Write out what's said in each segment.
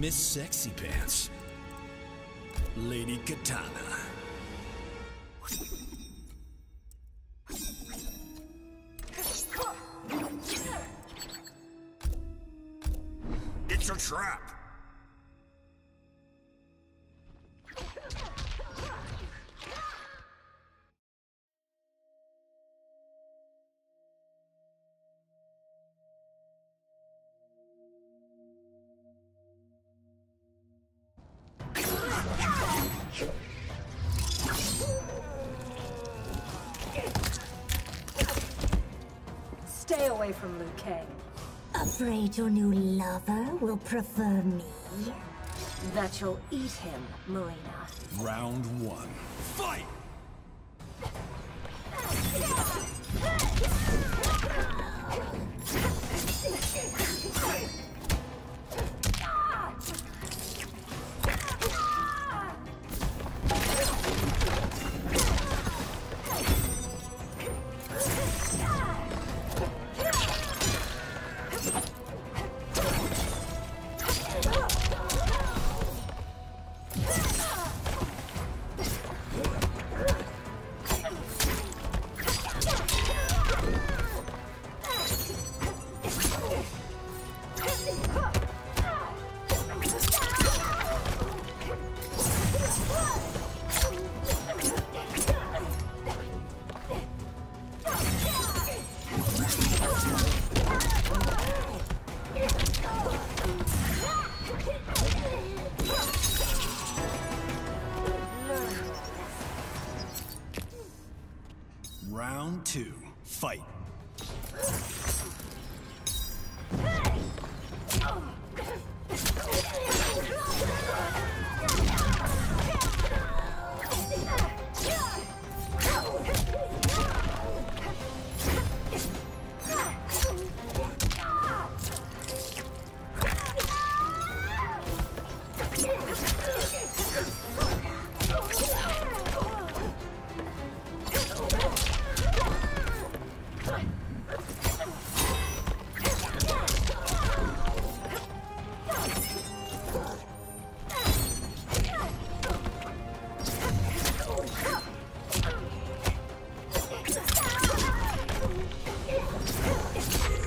Miss Sexy Pants, Lady Kitana. It's a trap. Stay away from Liu Kang. Afraid your new lover will prefer me? That you'll eat him, Mileena. Round one. Fight! Round two, fight.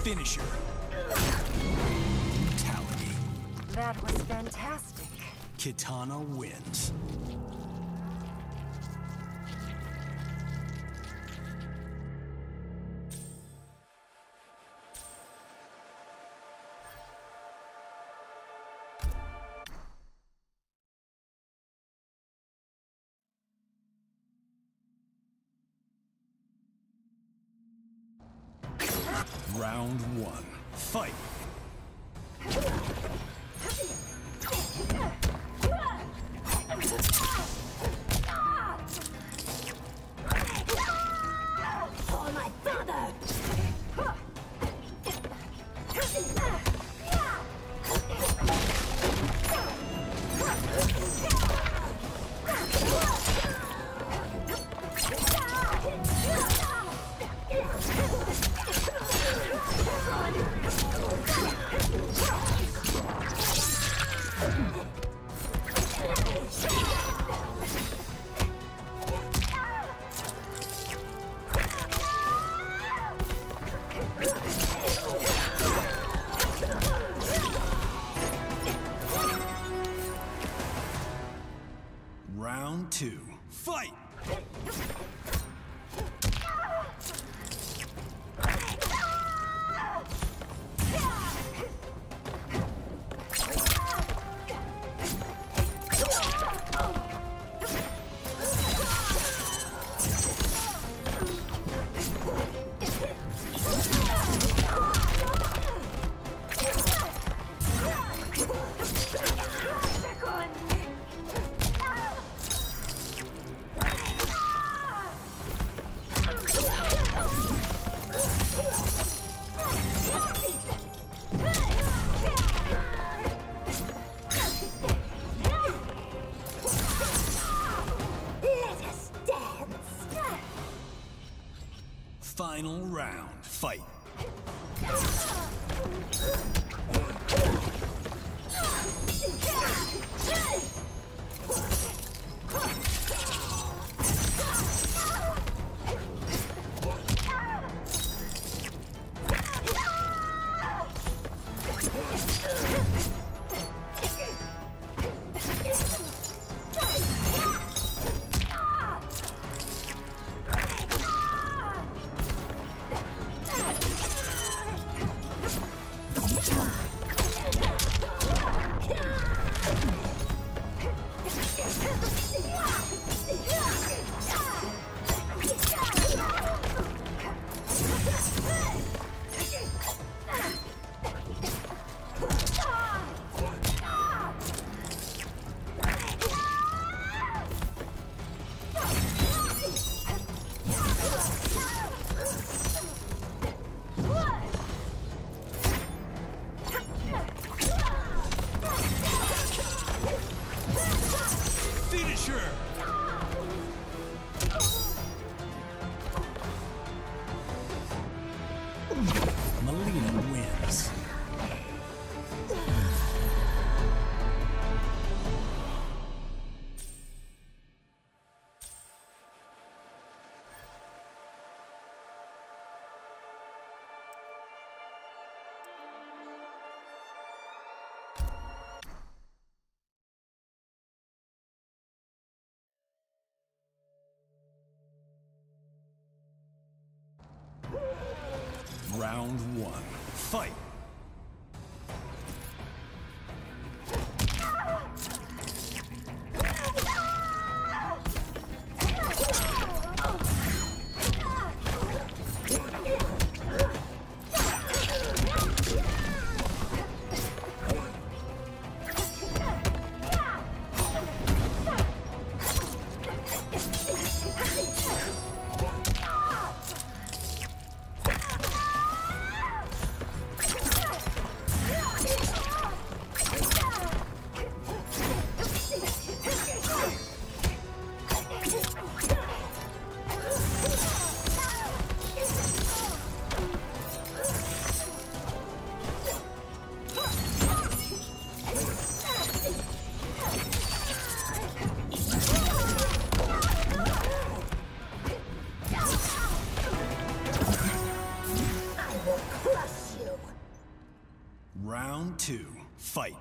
Finisher. Brutality. That was fantastic. Kitana wins. Round one, fight! For my father! Round two, fight! Final round, fight. Round one, fight! Round two, fight.